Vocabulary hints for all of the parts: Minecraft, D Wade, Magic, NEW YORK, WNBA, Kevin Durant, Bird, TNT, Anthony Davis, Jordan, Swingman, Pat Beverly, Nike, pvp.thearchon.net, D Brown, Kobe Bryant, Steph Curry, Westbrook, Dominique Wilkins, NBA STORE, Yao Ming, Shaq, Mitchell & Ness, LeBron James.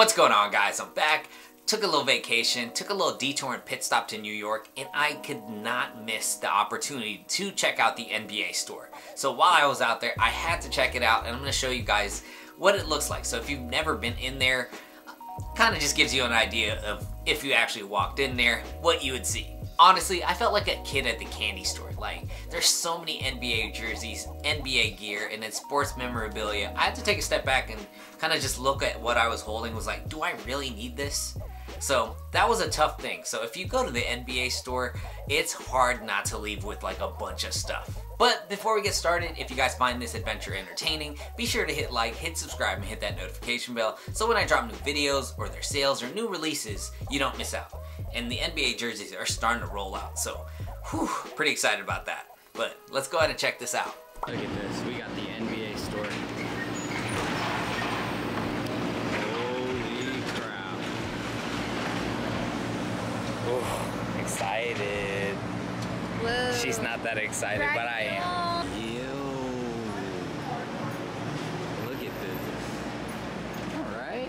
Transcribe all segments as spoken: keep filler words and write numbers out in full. What's going on, guys? I'm back. Took a little vacation, took a little detour and pit stop to New York, and I could not miss the opportunity to check out the N B A store. So while I was out there, I had to check it out, and I'm going to show you guys what it looks like. So if you've never been in there, kind of just gives you an idea of if you actually walked in there, what you would see. Honestly, I felt like a kid at the candy store. Like, there's so many N B A jerseys, N B A gear, and then sports memorabilia. I had to take a step back and kind of just look at what I was holding. Was like, do I really need this? So that was a tough thing. So if you go to the N B A store, it's hard not to leave with like a bunch of stuff. But before we get started, if you guys find this adventure entertaining, be sure to hit like, hit subscribe, and hit that notification bell so when I drop new videos or their sales or new releases, you don't miss out. And the N B A jerseys are starting to roll out, so whew, pretty excited about that. But let's go ahead and check this out. Look at this, we got the N B A store. Holy crap. Ooh, excited. Whoa. She's not that excited, right, but I am. Yo. Look at this. All right.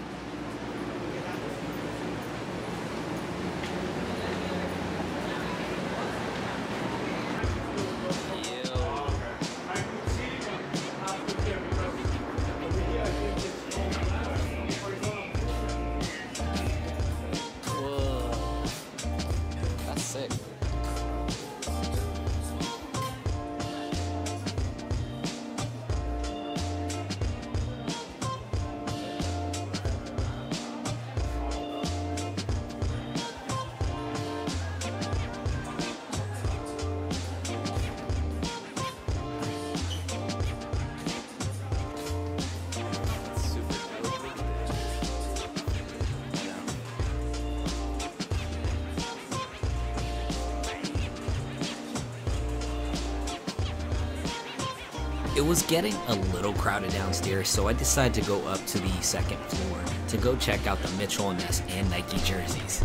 It was getting a little crowded downstairs, so I decided to go up to the second floor to go check out the Mitchell and Ness and Nike jerseys.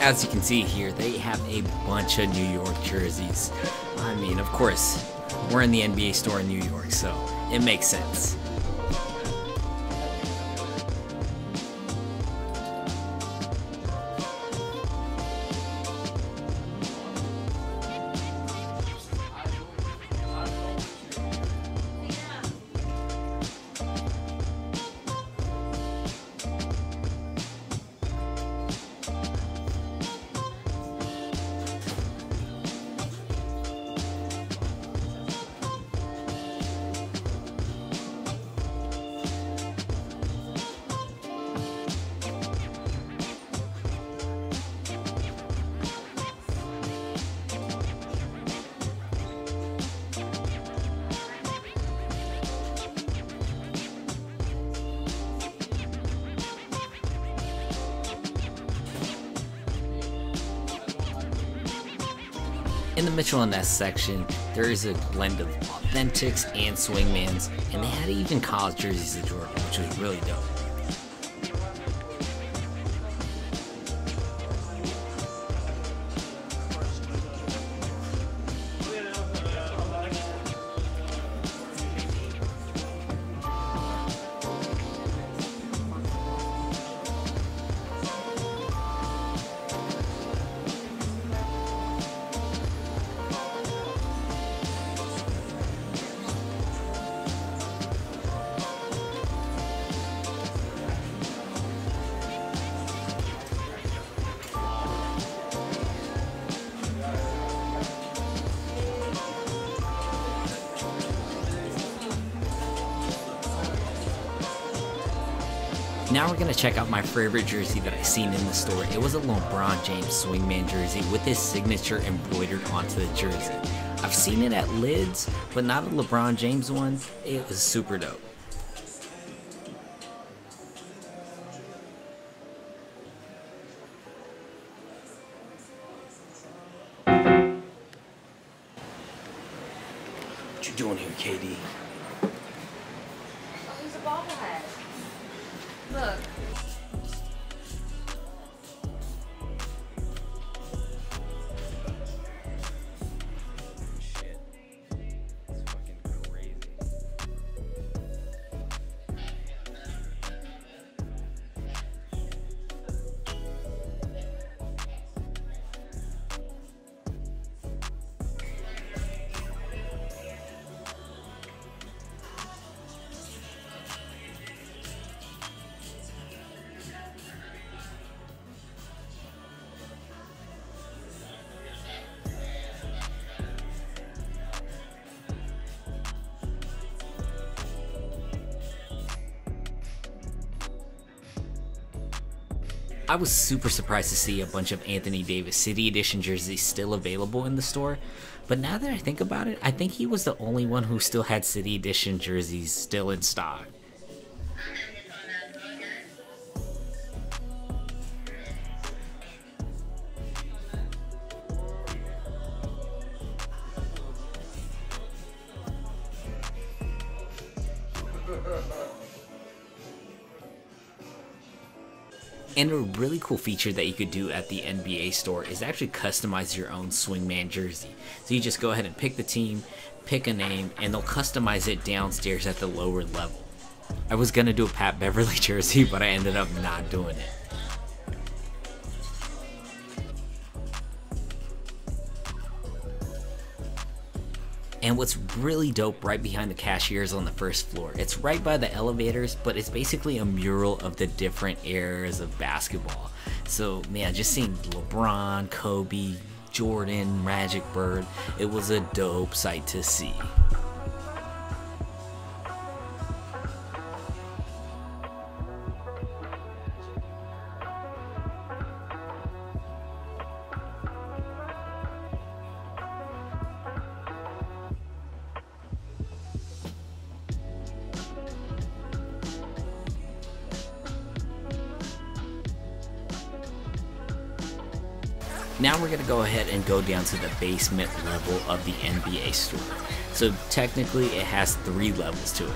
As you can see here, they have a bunch of New York jerseys. I mean, of course, we're in the N B A store in New York, so it makes sense. In the Mitchell and Ness section, there is a blend of authentics and swingmans, and they had even college jerseys at Jordan, which was really dope. Now we're gonna check out my favorite jersey that I seen in the store. It was a LeBron James swingman jersey with his signature embroidered onto the jersey. I've seen it at Lids, but not a LeBron James one. It was super dope. What you doing here, K D? Oh, he's a bobblehead. Look. I was super surprised to see a bunch of Anthony Davis City Edition jerseys still available in the store, but now that I think about it, I think he was the only one who still had City Edition jerseys still in stock. And a really cool feature that you could do at the N B A store is actually customize your own swingman jersey. So you just go ahead and pick the team, pick a name, and they'll customize it downstairs at the lower level. I was gonna do a Pat Beverly jersey, but I ended up not doing it. And what's really dope, right behind the cashiers on the first floor, it's right by the elevators, but it's basically a mural of the different eras of basketball. So man, just seeing LeBron, Kobe, Jordan, Magic, Bird, it was a dope sight to see. Now we're gonna go ahead and go down to the basement level of the N B A store. So technically it has three levels to it.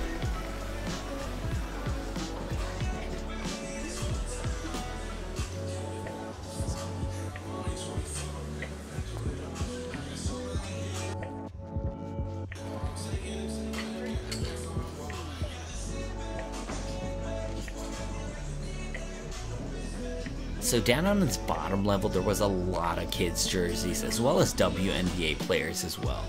So down on its bottom level, there was a lot of kids' jerseys as well as W N B A players as well.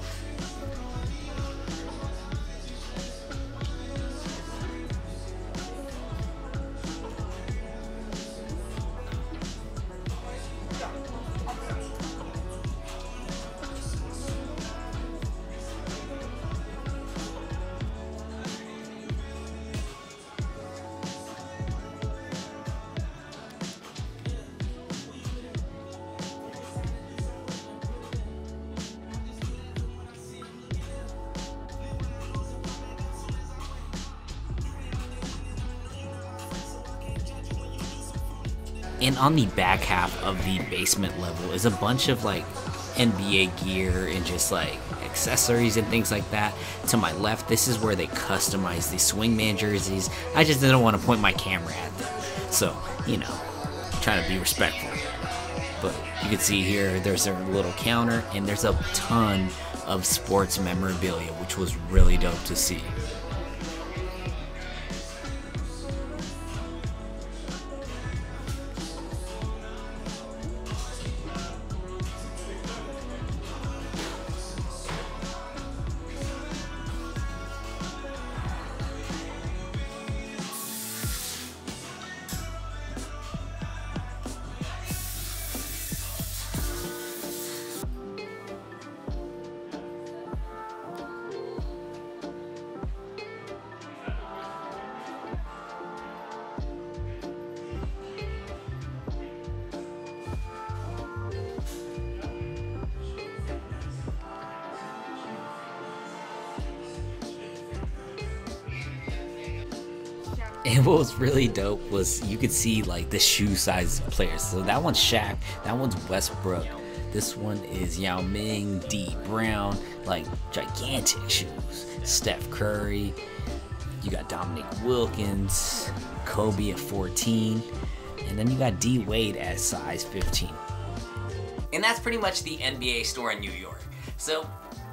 And on the back half of the basement level is a bunch of like N B A gear and just like accessories and things like that. To my left, this is where they customize the swingman jerseys. I just didn't want to point my camera at them. So, you know, trying to be respectful. But you can see here, there's a little counter and there's a ton of sports memorabilia, which was really dope to see. And what was really dope was you could see like the shoe size players. So that one's Shaq, that one's Westbrook, this one is Yao Ming, D Brown, like gigantic shoes. Steph Curry, you got Dominique Wilkins, Kobe at fourteen, and then you got D Wade at size fifteen. And that's pretty much the N B A store in New York. So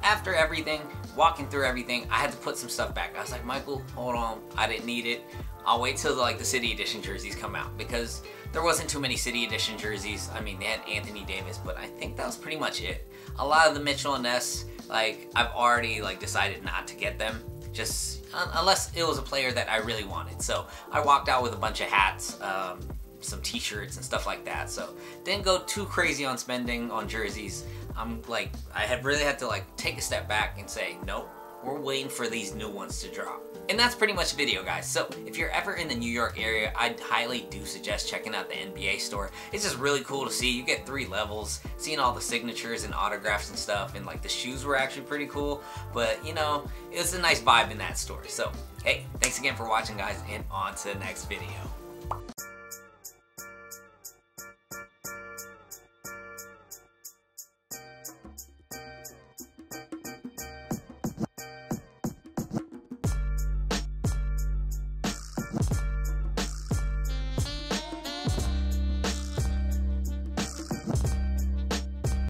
after everything, walking through everything, I had to put some stuff back. I was like, Michael, hold on, I didn't need it. I'll wait till like the City Edition jerseys come out, because there wasn't too many City Edition jerseys. I mean, they had Anthony Davis, but I think that was pretty much it. A lot of the Mitchell and Ness, like I've already like decided not to get them, just un unless it was a player that I really wanted. So I walked out with a bunch of hats, um, some t-shirts and stuff like that. So didn't go too crazy on spending on jerseys. I'm like, I had really had to like take a step back and say, nope, We're waiting for these new ones to drop. And that's pretty much the video, guys. So if you're ever in the New York area, I highly do suggest checking out the N B A store. It's just really cool to see. You get three levels, seeing all the signatures and autographs and stuff, and like the shoes were actually pretty cool. But you know, it's a nice vibe in that store. So hey, thanks again for watching, guys, and on to the next video.